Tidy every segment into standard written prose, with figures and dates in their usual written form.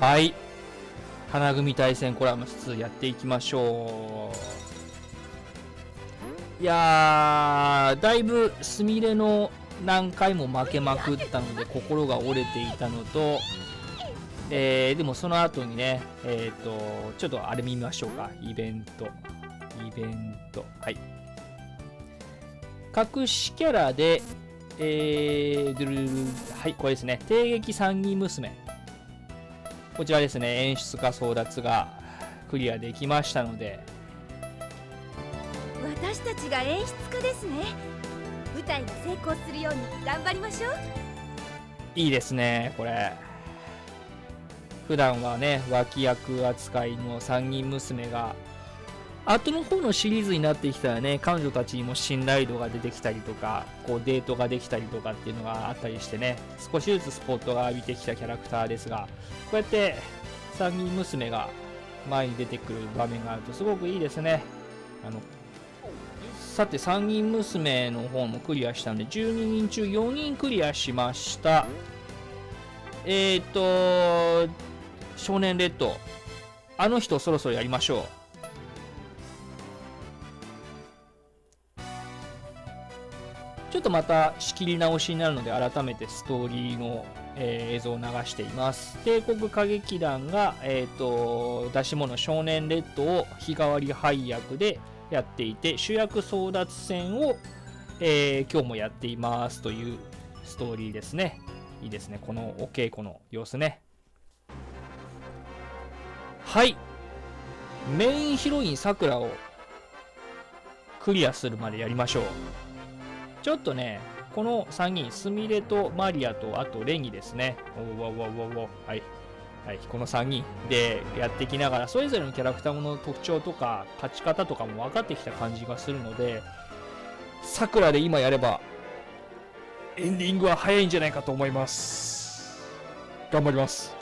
はい、花組対戦コラム2やっていきましょう。いやー、だいぶスミレの何回も負けまくったので心が折れていたのと、でもその後にね、ちょっとあれ見ましょうか。イベント、はい、隠しキャラで、はい、これですね、帝劇三義娘、こちらですね、演出家争奪がクリアできましたので、私たちが演出家ですね。舞台が成功するように頑張りましょう。いいですね、これ。普段はね、脇役扱いの三人娘が、後の方のシリーズになってきたらね、彼女たちにも信頼度が出てきたりとか、こうデートができたりとかっていうのがあったりしてね、少しずつスポットが浴びてきたキャラクターですが、こうやって三人娘が前に出てくる場面があるとすごくいいですね。さて、三人娘の方もクリアしたんで、12人中4人クリアしました。少年レッド、あの人そろそろやりましょう。ちょっとまた仕切り直しになるので、改めてストーリーの映像を流しています。帝国歌劇団が、出し物少年レッドを日替わり配役でやっていて、主役争奪戦を、今日もやっていますというストーリーですね。いいですね、このお稽古の様子ね。はい。メインヒロインさくらをクリアするまでやりましょう。ちょっとね、この3人、スミレとマリアと、あとレニですね。おわわわわ。はい。はい。この3人でやっていきながら、それぞれのキャラクターの特徴とか、勝ち方とかも分かってきた感じがするので、さくらで今やれば、エンディングは早いんじゃないかと思います。頑張ります。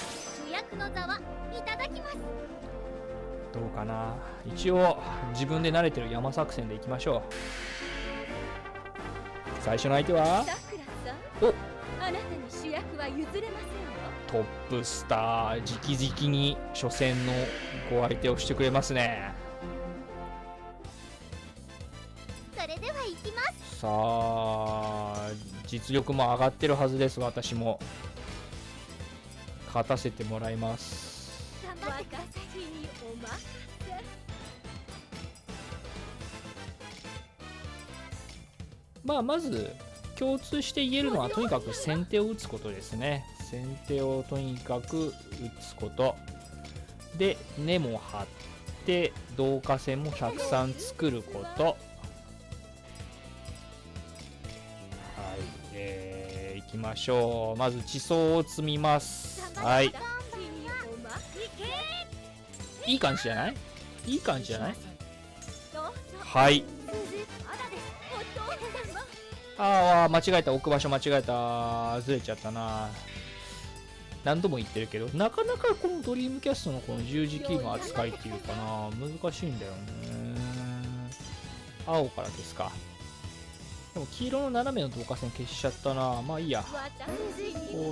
主役の座はいただきます。どうかな。一応、自分で慣れてる山作戦でいきましょう。最初の相手はお、あなたに主役は譲れませんよ。トップスター直々に初戦のご相手をしてくれますね。それではいきます。さあ、実力も上がってるはずです。私も勝たせてもらいます。まあ、まず共通して言えるのは、とにかく先手を打つことですね。先手をとにかく打つことで、根も張って導火線も103作ること。はい、いきましょう。まず地層を積みます。はい、いい感じじゃない？いい感じじゃない？はい、あー、間違えた。置く場所間違えた。ずれちゃったな。何度も言ってるけど、なかなかこのドリームキャストのこの十字キーの扱いっていうかな、難しいんだよね。青からですか。でも黄色の斜めの導火線消しちゃったな。まあいいや。こ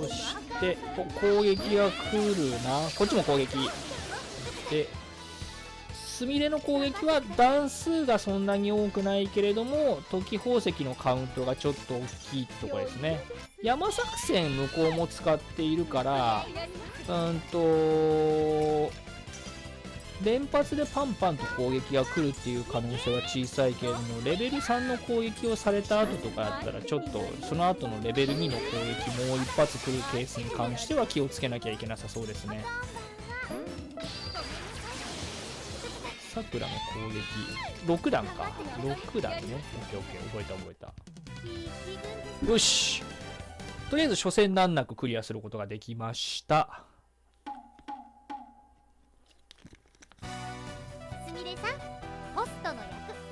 うして攻撃が来るな。こっちも攻撃で、スミレの攻撃は段数がそんなに多くないけれども、時宝石のカウントがちょっと大きいってとこですね。山作戦向こうも使っているから、連発でパンパンと攻撃が来るっていう可能性は小さいけれども、レベル3の攻撃をされた後とかだったら、ちょっとその後のレベル2の攻撃もう一発来るケースに関しては気をつけなきゃいけなさそうですね。さくらの攻撃6段か、6段ね。オッケー、覚えた。よし、とりあえず初戦難なくクリアすることができました。すみれさん、ホストの役よ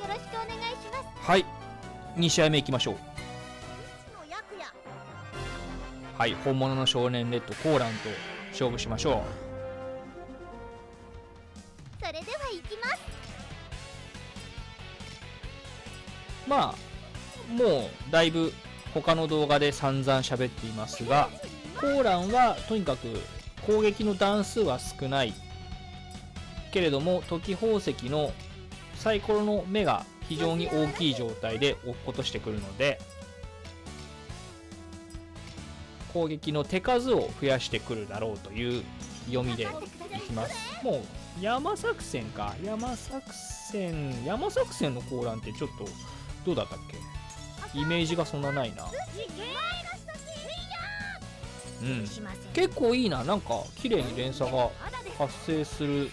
ろしくお願いします。はい、2試合目いきましょう。はい、本物の少年レッドコーランと勝負しましょう。まあ、もうだいぶ他の動画で散々喋っていますが、コーランはとにかく攻撃の段数は少ないけれどもトキ宝石のサイコロの目が非常に大きい状態で落としてくるので攻撃の手数を増やしてくるだろうという読みでいきます。もう山作戦か、山作戦の高覧ってちょっとどうだったっけ、イメージがそんなないな。うん、結構いいな、なんか綺麗に連鎖が発生する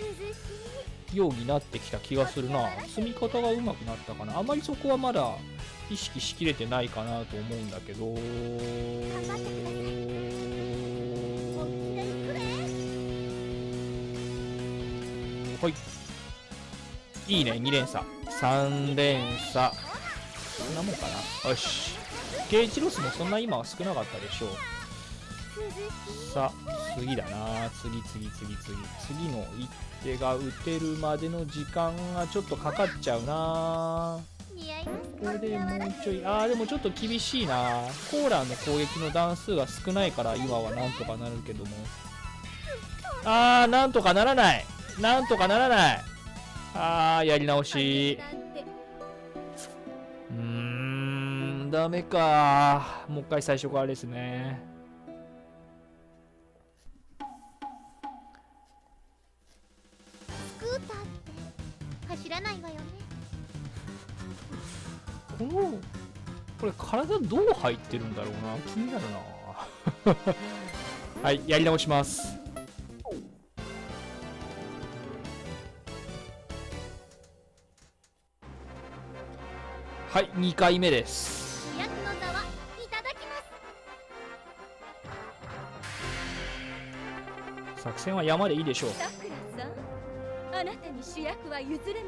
ようになってきた気がするな。積み方がうまくなったかな、あまりそこはまだ意識しきれてないかなと思うんだけど、はい、いいね。2連鎖3連鎖そんなもんかな。よし、ゲージロスもそんな今は少なかったでしょう。さあ次だな、次の一手が打てるまでの時間がちょっとかかっちゃうな。ここでもうちょい、あーでもちょっと厳しいな。コーランの攻撃の段数が少ないから今はなんとかなるけども、あーなんとかならない、あーやり直し、ダメか、もう一回最初からですね。これ体どう入ってるんだろうな、気になるなはい、やり直します。はい、2回目です。作戦は山でいいでしょう。さくらさん、あなたに主役は譲れませんわ。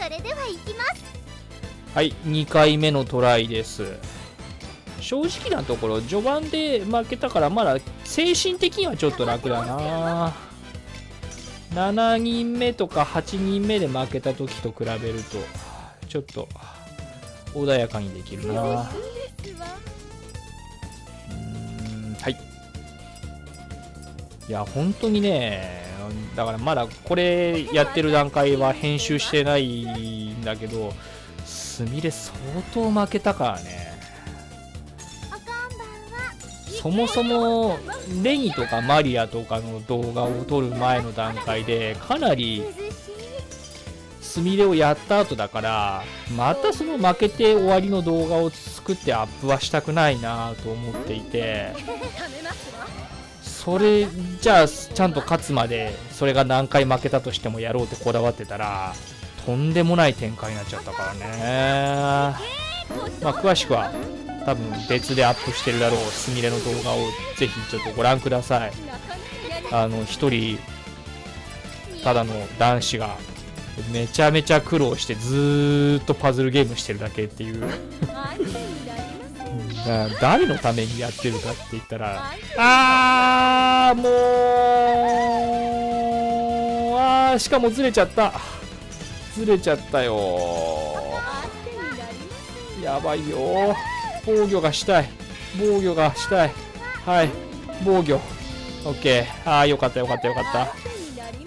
それではいきます。はい、2回目のトライです。正直なところ序盤で負けたからまだ精神的にはちょっと楽だな。7人目とか8人目で負けた時と比べるとちょっと穏やかにできるな。はい、いや本当にね、だからまだこれやってる段階は編集してないんだけど、すみれ相当負けたからね。そもそもレニとかマリアとかの動画を撮る前の段階でかなりすみれをやった後だから、またその負けて終わりの動画を作ってアップはしたくないなと思っていて、それじゃあちゃんと勝つまでそれが何回負けたとしてもやろうってこだわってたらとんでもない展開になっちゃったからね。まあ詳しくは多分別でアップしてるだろうすみれの動画をぜひちょっとご覧ください。一人ただの男子がめちゃめちゃ苦労してずーっとパズルゲームしてるだけっていう誰のためにやってるかって言ったら、あーもう、あーしかもずれちゃったよ。やばいよ、防御がしたい、はい、防御 OK。 あーよかったよかった、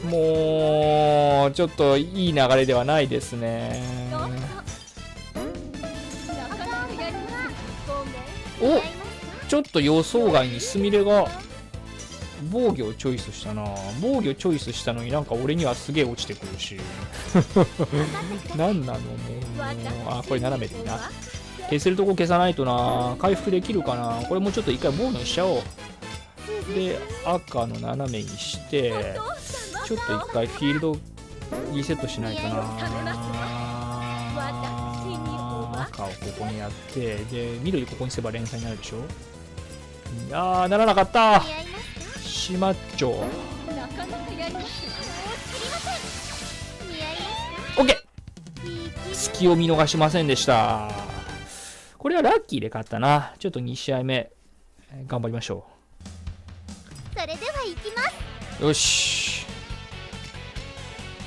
もうちょっといい流れではないですね。お、ちょっと予想外にスミレが防御をチョイスしたな。防御チョイスしたのになんか俺にはすげえ落ちてくるし何なのもう、あ、これ斜めでいいな。消せるとこ消さないとな。回復できるかな、これもうちょっと一回防御にしちゃおう。で赤の斜めにしてちょっと一回フィールドリセットしないとな。赤をここにやって、で緑ここにすれば連鎖になるでしょ。いやーならなかった、しまっちょ。 OK、 隙を見逃しませんでした。これはラッキーで勝ったな。ちょっと2試合目頑張りましょう。それではいきます。よし、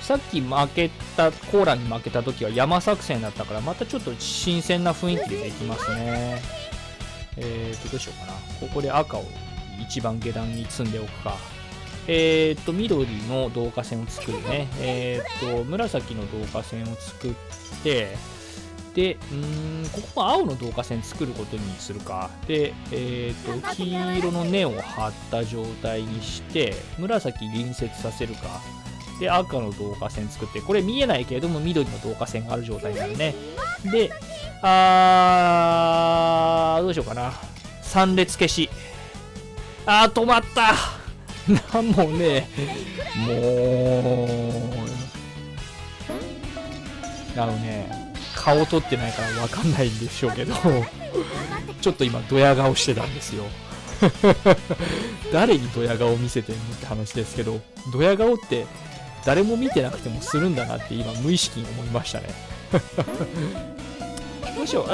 さっき負けた、コーラに負けた時は山作戦だったから、またちょっと新鮮な雰囲気でできますね。どうしようかな。ここで赤を一番下段に積んでおくか。緑の導火線を作るね。紫の導火線を作って、で、ここは青の導火線作ることにするか。で、黄色の根を張った状態にして、紫隣接させるか。で、赤の導火線作って、これ見えないけれども、緑の導火線がある状態になるね。で、どうしようかな。3列消し。止まったなんもね、もう、顔撮ってないから分かんないんでしょうけど、ちょっと今、ドヤ顔してたんですよ。誰にドヤ顔見せてんのって話ですけど、ドヤ顔って誰も見てなくてもするんだなって今、無意識に思いましたね。どうしよう。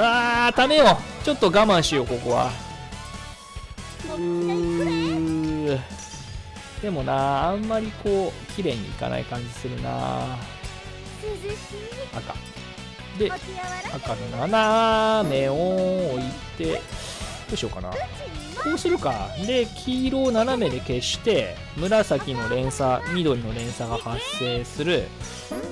ためよう。ちょっと我慢しよう、ここは。でもな、あんまりこう綺麗にいかない感じするな。赤で、赤の斜めを置いて、どうしようかな。こうするか。で、黄色を斜めで消して、紫の連鎖、緑の連鎖が発生する。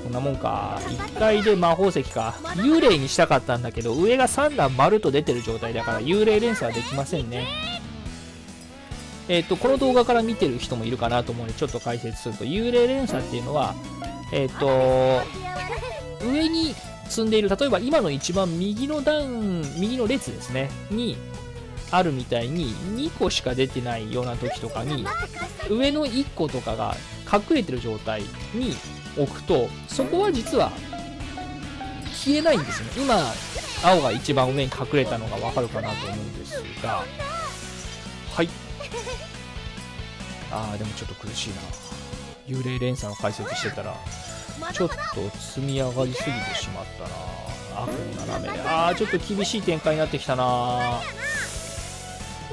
こんなもんか。1階で魔法石か。幽霊にしたかったんだけど、上が3段丸と出てる状態だから幽霊連鎖はできませんね。この動画から見てる人もいるかなと思うので、ちょっと解説すると、幽霊連鎖っていうのは、上に積んでいる、例えば今の一番右の段、右の列ですね、にあるみたいに、2個しか出てないような時とかに、上の1個とかが隠れてる状態に置くと、そこは実は消えないんですね。今、青が一番上に隠れたのがわかるかなと思うんですが、はい。でもちょっと苦しいな。幽霊連鎖の解説してたらちょっと積み上がりすぎてしまったな。悪の斜めで、ちょっと厳しい展開になってきたな。う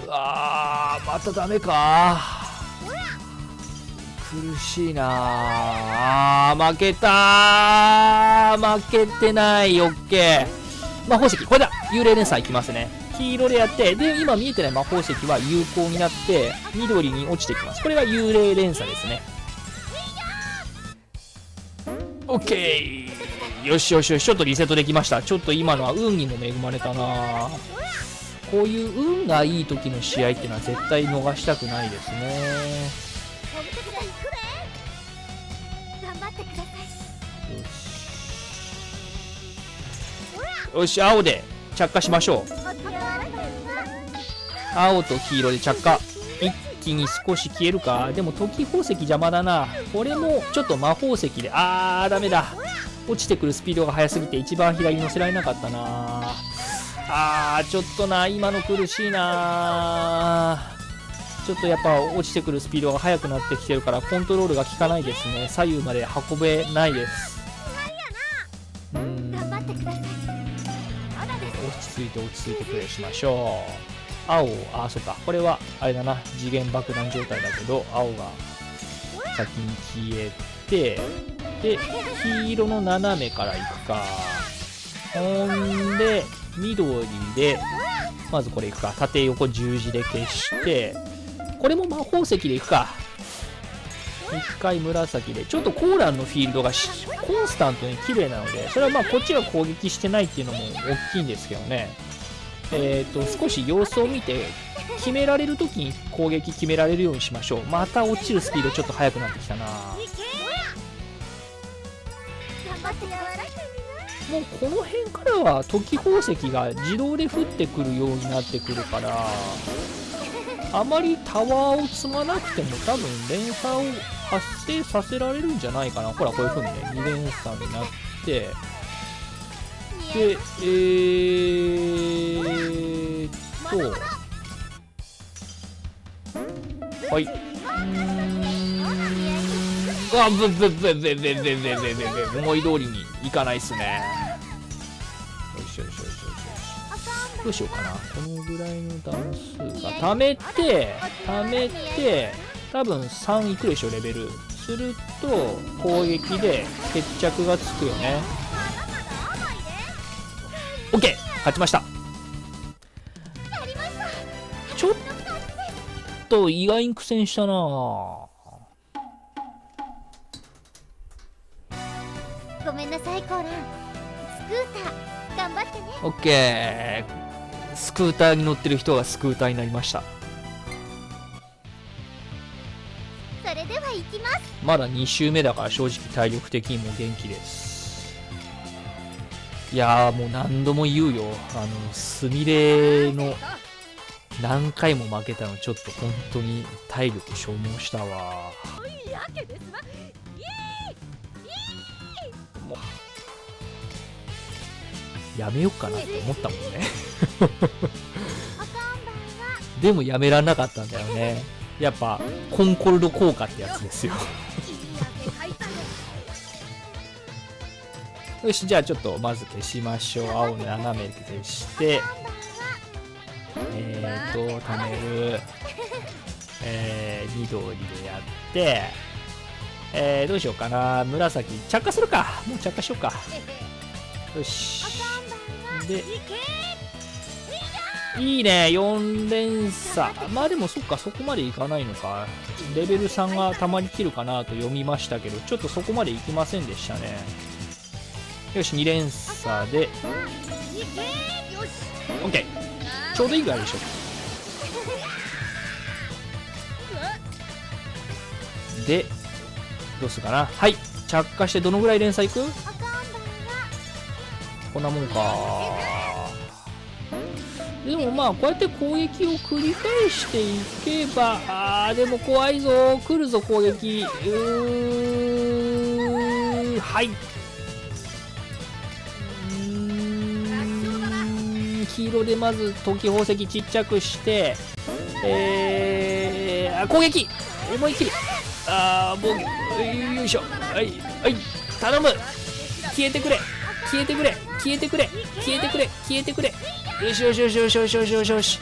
わー、またダメか。苦しいな。負けたー。負けてない。オッケー。魔法石、これだ。幽霊連鎖いきますね。黄色でやって、で、今見えてない魔法石は有効になって緑に落ちていきます。これが幽霊連鎖ですね。 OK。 よしよしよし、ちょっとリセットできました。ちょっと今のは運にも恵まれたな。こういう運がいい時の試合っていうのは絶対逃したくないですね。よし、青で着火しましょう。青と黄色で着火。一気に少し消えるか。でも時宝石邪魔だな。これもちょっと魔法石で、ダメだ。落ちてくるスピードが速すぎて一番左に乗せられなかったな。ちょっとな、今の苦しいな。ちょっとやっぱ落ちてくるスピードが速くなってきてるからコントロールが効かないですね。左右まで運べないです。落ち着いて落ち着いてプレイしましょう。青、そっか、これはあれだな、次元爆弾状態だけど、青が先に消えて、で、黄色の斜めからいくか。ほんで、緑でまずこれいくか。縦横十字で消して、これも魔法石でいくか。一回紫で、ちょっとコーランのフィールドがコンスタントに綺麗なので、それはまあこっちが攻撃してないっていうのも大きいんですけどね。少し様子を見て、決められるときに攻撃決められるようにしましょう。また落ちるスピードちょっと速くなってきたな。もうこの辺からは時宝石が自動で降ってくるようになってくるから、あまりタワーを積まなくても多分連鎖を発生させられるんじゃないかな。ほら、こういう風にね、2連鎖になって、で、はい。思い通りにいかないっすね。よしよしよしよし。どうしようかな。このぐらいの段数が溜めて、多分3いくでしょ、レベル。すると攻撃で決着がつくよね。 OK、 勝ちました。ちょっと意外に苦戦したなぁ。ごめんなさいコーラン。スクーター頑張ってね。オッケー、スクーターに乗ってる人がスクーターになりました。それでは行きます。まだ2周目だから正直体力的にも元気です。いやーもう何度も言うよ、スミレの何回も負けたのちょっと本当に体力消耗したわ。やめようかなって思ったもんねでもやめらんなかったんだよね。やっぱコンコルド効果ってやつですよよし、じゃあちょっとまず消しましょう。青斜め消してためる緑でやってどうしようかな。紫着火するか、もう着火しようか。よし、でいいね、4連鎖。まあでもそっか、そこまでいかないのか。レベル3がたまに切るかなと読みましたけど、ちょっとそこまでいきませんでしたね。よし、2連鎖で OK、 ちょうどいいぐらいでしょ。でどうするかな。はい、着火して。どのぐらい連鎖いく？こんなもんか。でもまあこうやって攻撃を繰り返していけば、あーでも怖いぞ、来るぞ攻撃。はい、黄色でまず時宝石ちっちゃくして攻撃思い切り。ああもうよいしょ、はいはい、頼む、消えてくれ消えてくれ消えてくれ消えてくれ消えてくれ。よしよしよしよしよしよしよしよし、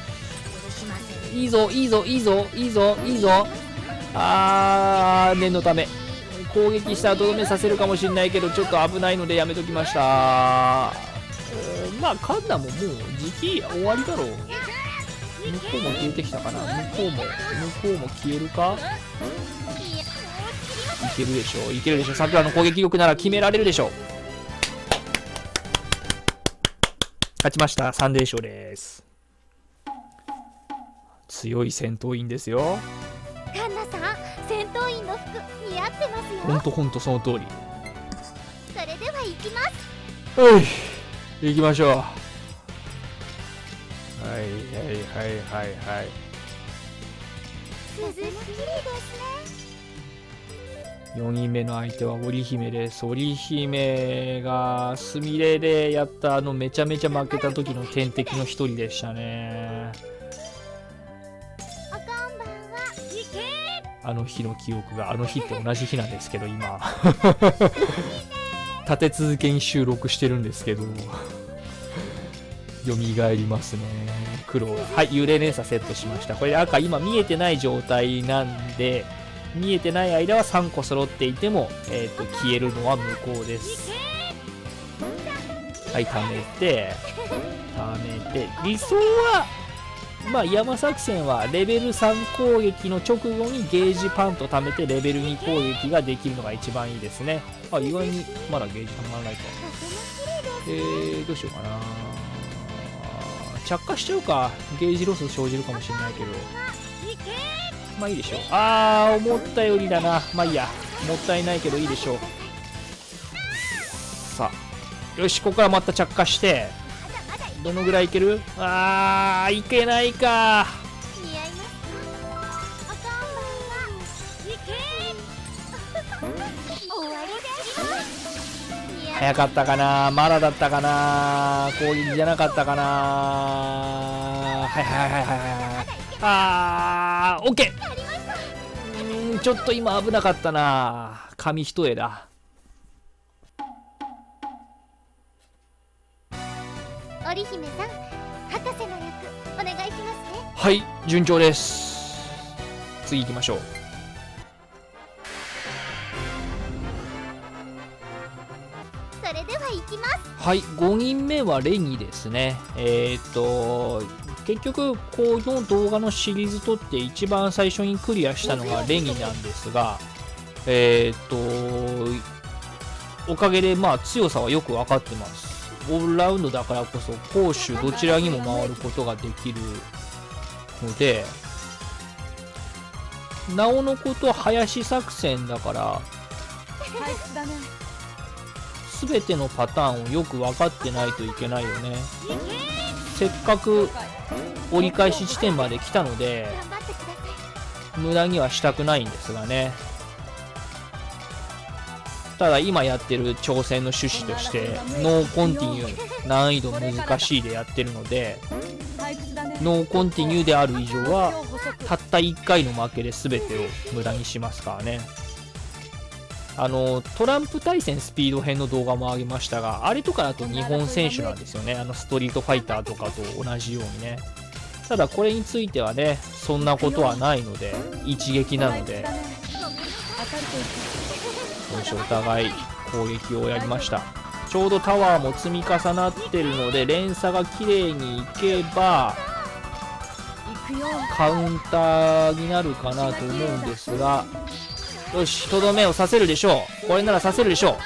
いいぞいいぞいいぞいいぞいいぞ。あー念のため攻撃したらとどめさせるかもしれないけど、ちょっと危ないのでやめときました。まあカンナももう時期終わりだろう。向こうも消えてきたかな。向こうも消えるか。いけるでしょういけるでしょう。桜の攻撃力なら決められるでしょう。勝ちました。3連勝です。強い戦闘員ですよ。カンナさん、戦闘員の服似合ってますよ。ほんとほんとその通り。それでは行きます。はい、行きましょう。はいはいはいはいはい。鈴木ですね。4人目の相手は織姫です。織姫がスミレでやっためちゃめちゃ負けた時の天敵の一人でしたね。あの日の記憶が、あの日って同じ日なんですけど今立て続けに収録してるんですけどよみがえりますね。黒が、はい、幽霊連鎖セットしました。これ赤今見えてない状態なんで、見えてない間は3個揃っていても、消えるのは無効です。はい、貯めて貯めて。理想はまあ山作戦はレベル3攻撃の直後にゲージパンと貯めてレベル2攻撃ができるのが一番いいですね。あ、意外にまだゲージ貯まらないか。どうしようかな。着火しちゃうか。ゲージロス生じるかもしれないけど、まあいいでしょう。ああ思ったよりだな。まあいいや、もったいないけどいいでしょう。さあよし、ここからまた着火して。どのぐらいいける？あーいけないか。早かったかな、まだだったかな、攻撃じゃなかったかな。はいはいはいはいはい。あー、オッケー。ちょっと今危なかったな。紙一重だ。織姫さん、博士の役お願いしますね。はい、順調です。次行きましょう。それでは行きます。はい、5人目はレニですね。結局この動画のシリーズとって一番最初にクリアしたのがレニなんですが、おかげでまあ強さはよく分かってます。オールラウンドだからこそ攻守どちらにも回ることができるので、なおのこと林作戦だから全てのパターンをよく分かってないといけないよね。せっかく折り返し地点まで来たので無駄にはしたくないんですがね。ただ今やってる挑戦の趣旨としてノーコンティニュー難易度難しいでやってるので、ノーコンティニューである以上はたった1回の負けで全てを無駄にしますからね。トランプ対戦スピード編の動画もあげましたが、あれとかだと日本選手なんですよね。ストリートファイターとかと同じようにね。ただこれについてはね、そんなことはないので、一撃なので、今週お互い攻撃をやりました。ちょうどタワーも積み重なってるので、連鎖が綺麗にいけばカウンターになるかなと思うんですが、よし、とどめをさせるでしょう。これならさせるでしょう。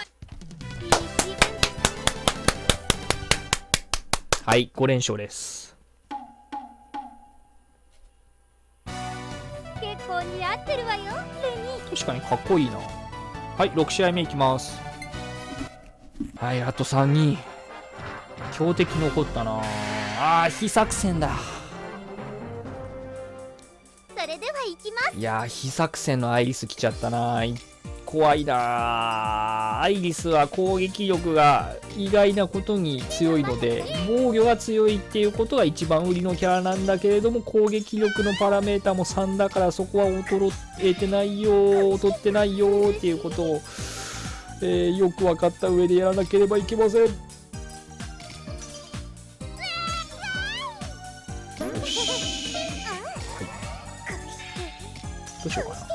はい、5連勝です。結構似合ってるわよ、レニー。確かにかっこいいな。はい、6試合目いきます。はい、あと3人。強敵残ったな。非作戦だ。いやー、非作戦のアイリス来ちゃったな。怖いな。アイリスは攻撃力が意外なことに強いので、防御が強いっていうことが一番売りのキャラなんだけれども、攻撃力のパラメータも3だから、そこは劣ってないよっていうことを、よく分かった上でやらなければいけません。よし、どうしようかな。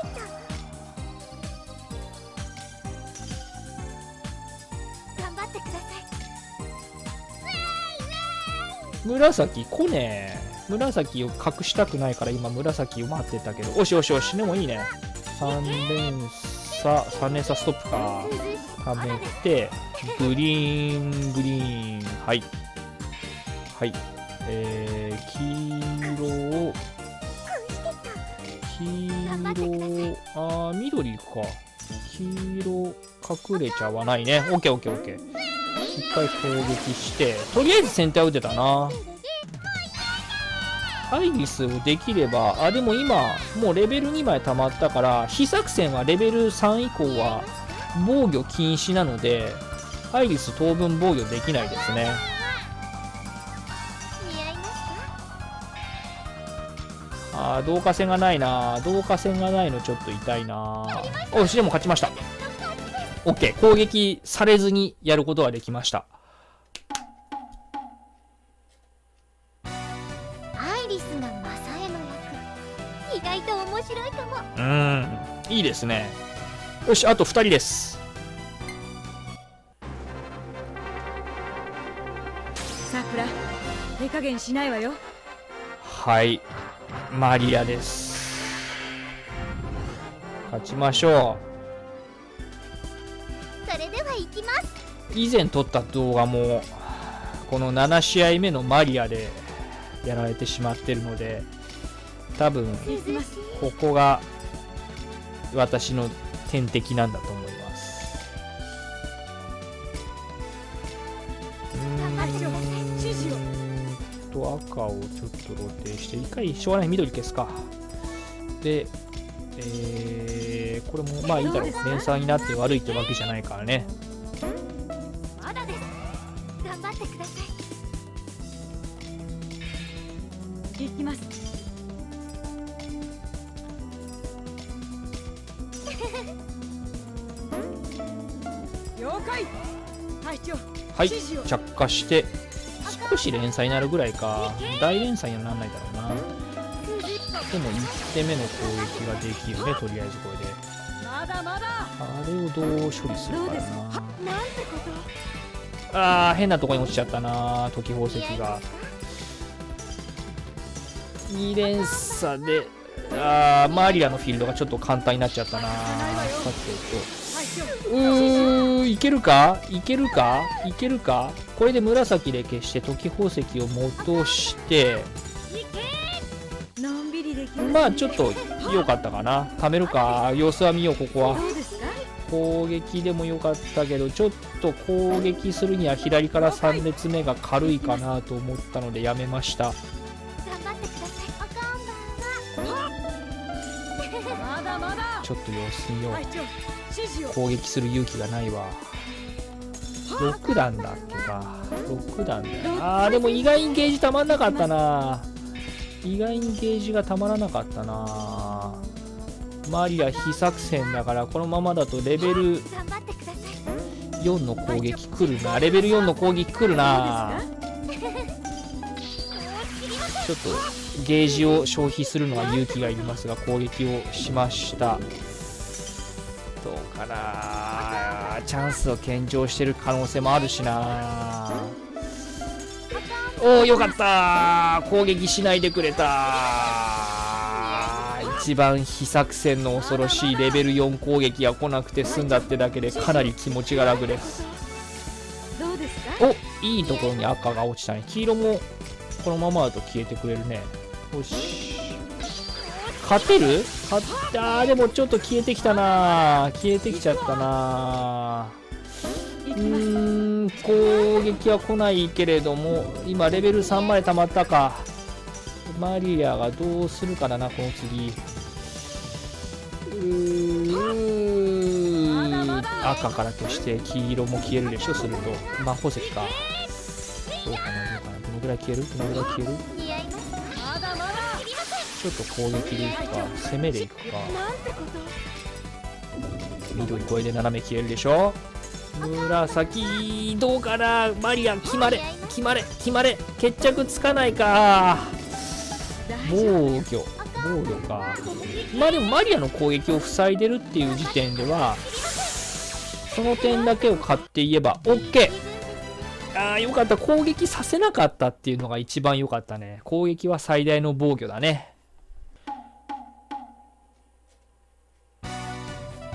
紫来ねえ。紫を隠したくないから今紫を待ってたけど、おしおしおし、でもいいね。3連鎖ストップか。はめて、グリーン。はい。はい。黄色、緑か。黄色、隠れちゃわないね。オッケー。一回攻撃して、とりあえず先手は打てたな。アイリスをできれば、でも今、もうレベル2枚溜まったから、非作戦はレベル3以降は防御禁止なので、アイリス当分防御できないですね。導火線がないな。導火線がないのちょっと痛いな。おし、でも勝ちました。OK、攻撃されずにやることはできました。アイリスがマサエの役、意外と面白いかも。いいですね。よし、あと2人です。さくら、手加減しないわよ。はい、マリアです。勝ちましょう。それでは行きます。以前撮った動画もこの7試合目のマリアでやられてしまってるので、多分ここが私の天敵なんだと思います。赤をちょっと露呈して、一回しょうがない、緑消すか。で、これもまあいいだろう。連鎖になって悪いってわけじゃないからね。まだです。頑張ってください。いきます。了解。はい、着火して。少し連鎖になるぐらいか。大連鎖にはならないだろうな。でも1手目の攻撃ができるね。とりあえずこれであれをどう処理するかな。あー、変なとこに落ちちゃったな、時宝石が。2連鎖で、あー、マリラのフィールドがちょっと簡単になっちゃったな。さてと、いけるかいけるかいけるか。これで紫で消して時宝石を戻して、まあちょっと良かったかな。貯めるか、様子は見よう。ここは攻撃でも良かったけど、ちょっと攻撃するには左から3列目が軽いかなと思ったのでやめました。ちょっと様子見よう。攻撃する勇気がないわ。6段だっけか、6段だよな。あー、でも意外にゲージたまんなかったな。意外にゲージがたまらなかったな。マリア非作戦だから、このままだとレベル4の攻撃来るな。レベル4の攻撃来るな。ちょっとゲージを消費するのは勇気がいりますが、攻撃をしました。どうかな、チャンスを献上してる可能性もあるしな。おお、よかったー、攻撃しないでくれたー。一番非作戦の恐ろしいレベル4攻撃が来なくて済んだってだけで、かなり気持ちが楽です。お、いいところに赤が落ちたね。黄色もこのままだと消えてくれるね。よし、勝てる？勝ったー。でもちょっと消えてきたなー、消えてきちゃったなー。攻撃は来ないけれども、今レベル3まで溜まったか。マリアがどうするかだな、この次。赤から消して黄色も消えるでしょ。すると魔法石か。どうかな、どうかな。どのぐらい消える、どのぐらい消える。ちょっと攻撃でいくか、攻めでいくか。緑越えで斜め消えるでしょ。紫、どうかな。マリア、決まれ決まれ決まれ。決着つかないか。防御、防御か。まあでもマリアの攻撃を塞いでるっていう時点では、その点だけを買って言えば OK。 ああ、よかった。攻撃させなかったっていうのが一番よかったね。攻撃は最大の防御だね。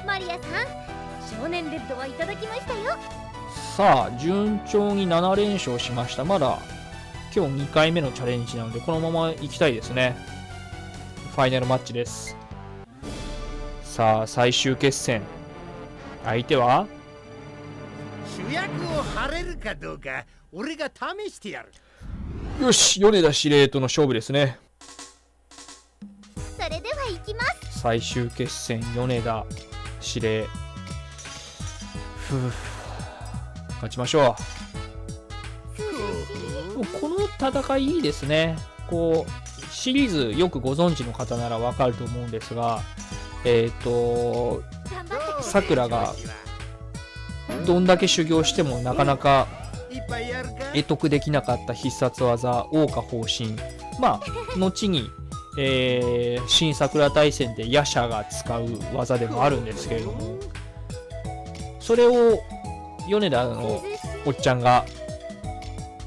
マリアさん、少年レッドはいただきましたよ。さあ、順調に7連勝しました。まだ今日2回目のチャレンジなので、このままいきたいですね。ファイナルマッチです。さあ、最終決戦、相手は主役を張れるかどうか俺が試してやる。よし、米田司令との勝負ですね。それではいきます。最終決戦、米田司令。勝ちましょう。この戦いいいですね。こうシリーズよくご存知の方ならわかると思うんですが、さくらがどんだけ修行してもなかなか得得できなかった必殺技「桜花砲身」、まあ後に新桜大戦で夜叉が使う技でもあるんですけれども。それを米田のおっちゃんが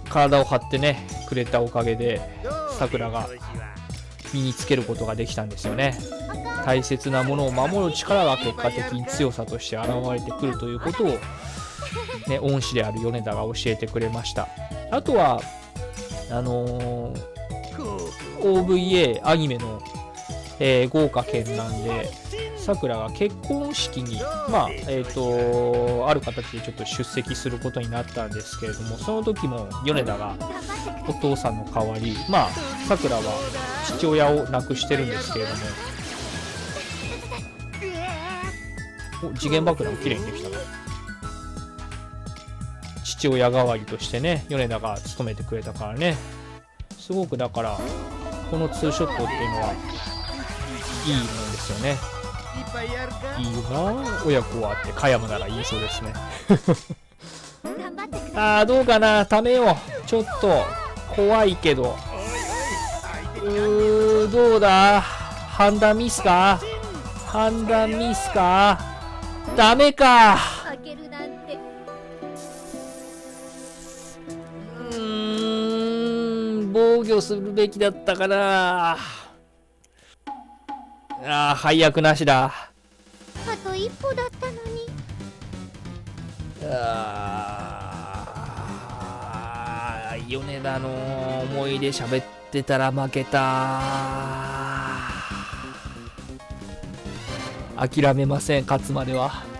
体を張ってねくれたおかげで、さくらが身につけることができたんですよね。大切なものを守る力が結果的に強さとして現れてくるということを、ね、恩師である米田が教えてくれました。あとはOVA アニメの、豪華絢爛で。さくらが結婚式に、まあある形でちょっと出席することになったんですけれども、その時も米田がお父さんの代わり、まあさくらは父親を亡くしてるんですけれども、お、時限爆弾きれいにできたな。父親代わりとしてね、米田が務めてくれたからね。すごくだからこのツーショットっていうのはいいものですよね。いいよな、親子はって、加山なら言いそうですね。ああ、どうかな、ためよう。ちょっと怖いけど。どうだ、判断ミスか、判断ミスか。ダメか。防御するべきだったかな。ああ、配役なしだ。あと一歩だったのに。ああ、米田の思いで喋ってたら負けた。諦めません、勝つまでは。